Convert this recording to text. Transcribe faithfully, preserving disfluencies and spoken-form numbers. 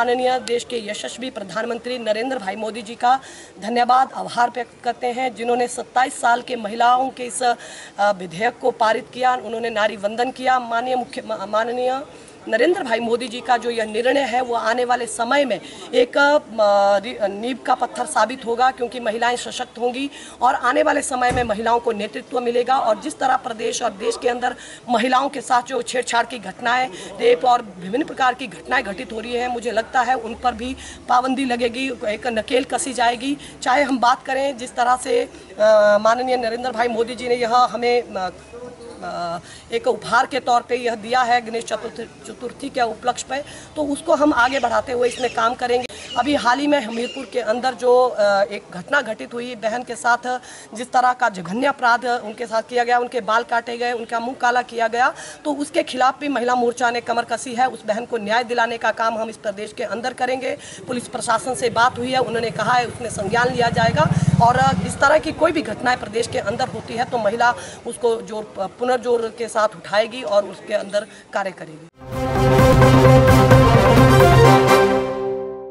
माननीय देश के यशस्वी प्रधानमंत्री नरेंद्र भाई मोदी जी का धन्यवाद आभार व्यक्त करते हैं, जिन्होंने सत्ताईस साल के महिलाओं के इस विधेयक को पारित किया। उन्होंने नारी वंदन किया। माननीय मुख्य माननीय नरेंद्र भाई मोदी जी का जो यह निर्णय है वो आने वाले समय में एक नींव का पत्थर साबित होगा, क्योंकि महिलाएं सशक्त होंगी और आने वाले समय में महिलाओं को नेतृत्व मिलेगा। और जिस तरह प्रदेश और देश के अंदर महिलाओं के साथ जो छेड़छाड़ की घटनाएं, रेप और विभिन्न प्रकार की घटनाएं घटित हो रही है, मुझे लगता है उन पर भी पाबंदी लगेगी, एक नकेल कसी जाएगी। चाहे हम बात करें जिस तरह से माननीय नरेंद्र भाई मोदी जी ने यह हमें एक उपहार के तौर पे यह दिया है गणेश चतुर्थी के उपलक्ष्य पे, तो उसको हम आगे बढ़ाते हुए इसमें काम करेंगे। अभी हाल ही में हमीरपुर के अंदर जो एक घटना घटित हुई, बहन के साथ जिस तरह का जघन्य अपराध उनके साथ किया गया, उनके बाल काटे गए, उनका मुंह काला किया गया, तो उसके खिलाफ भी महिला मोर्चा ने कमर कसी है। उस बहन को न्याय दिलाने का काम हम इस प्रदेश के अंदर करेंगे। पुलिस प्रशासन से बात हुई है, उन्होंने कहा है उसमें संज्ञान लिया जाएगा, और इस तरह की कोई भी घटनाएं प्रदेश के अंदर होती है तो महिला उसको जोर पुनर्जोर के साथ उठाएगी और उसके अंदर कार्य करेगी।